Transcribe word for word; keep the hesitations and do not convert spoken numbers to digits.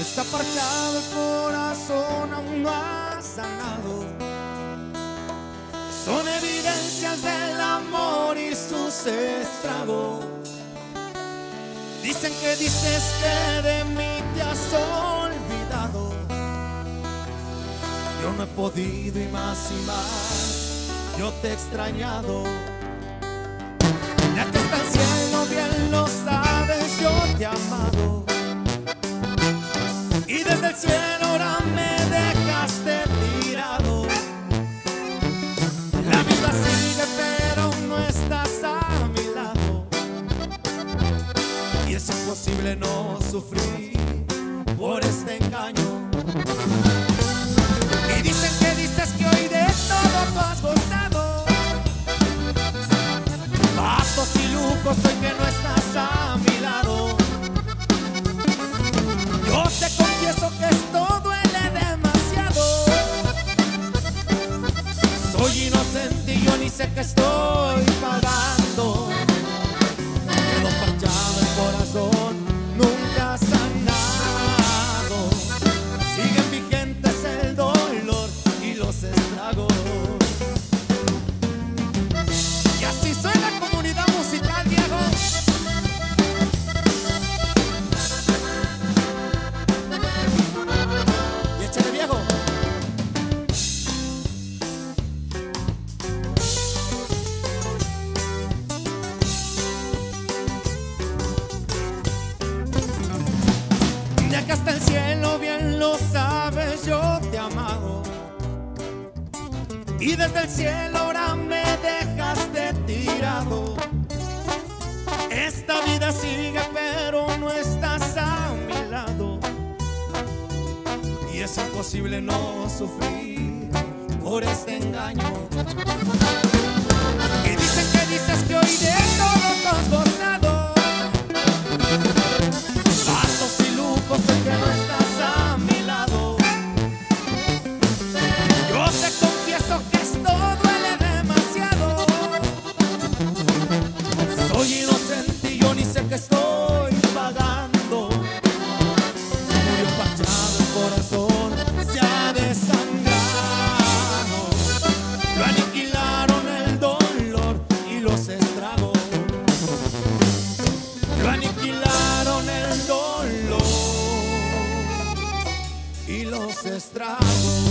Está parchado el corazón, aún no ha sanado. Son evidencias del amor y sus estragos. Dicen que dices que de mí te has olvidado. Yo no he podido y más y más, yo te he extrañado. Ya que está el cielo, bien lo sabes, yo te he amado. Y desde el cielo ahora me dejaste tirado. La vida sigue pero no estás a mi lado. Y es imposible no sufrir por este engaño. Y dicen que dices que hoy de todo tú has gozado. Bastos y lujos hoy que no estás a mi lado. Yo te confieso que esto duele demasiado. Soy inocente y yo ni sé que estoy pagando. Quedó parchado el corazón, nunca sanado. Siguen vigentes el dolor y los estragos. Y así soy la comunidad musical, viejo. Que hasta el cielo, bien lo sabes, yo te he amado. Y desde el cielo ahora me dejaste tirado. Esta vida sigue pero no estás a mi lado. Y es imposible no sufrir por este engaño. Y dicen que dices que hoy de todo has gozado. Aniquilaron el dolor y los estragos.